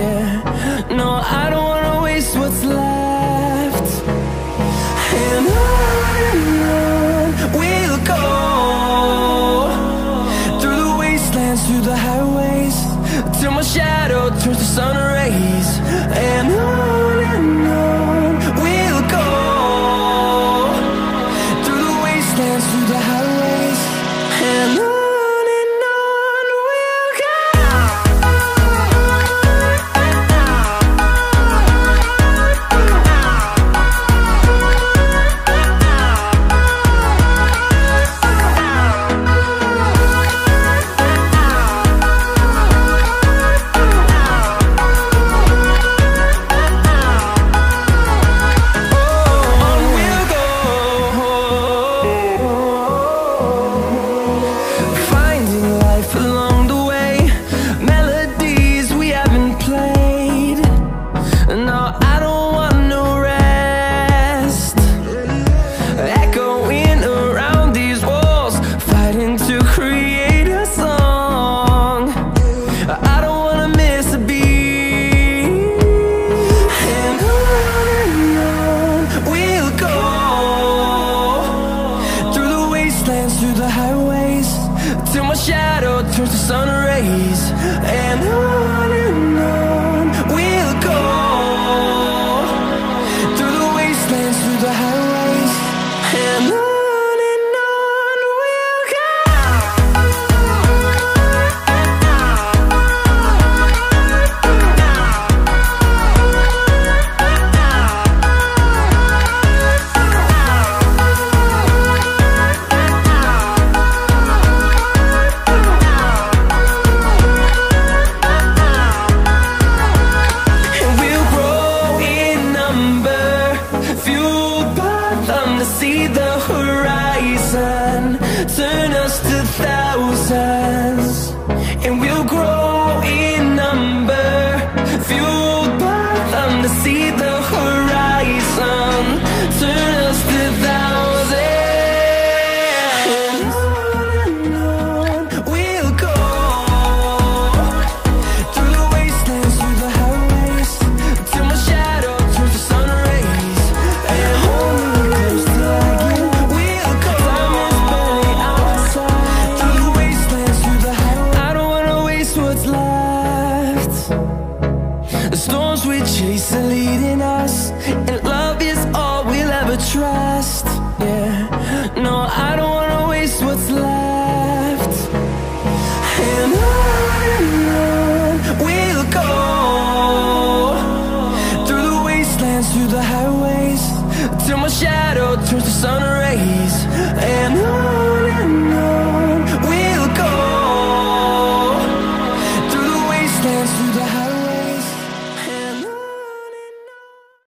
Yeah, no, I don't wanna waste what's left. And on we'll go, through the wastelands, through the highways, till my shadow turns to sun rays. And on we'll go, through the wastelands, through the highways, and on. Through the highways, till my shadow turns to sun rays, and on we'll go, through the wastelands, through the highways, and on. See the horizon, turn us to thousands, and we'll grow in number, fueled by them. To see the horizon, turn us to thousands, and on we'll go, through the wastelands, through the highways, till my shadow turns to sun rays, and home. The storms we chase are leading us, and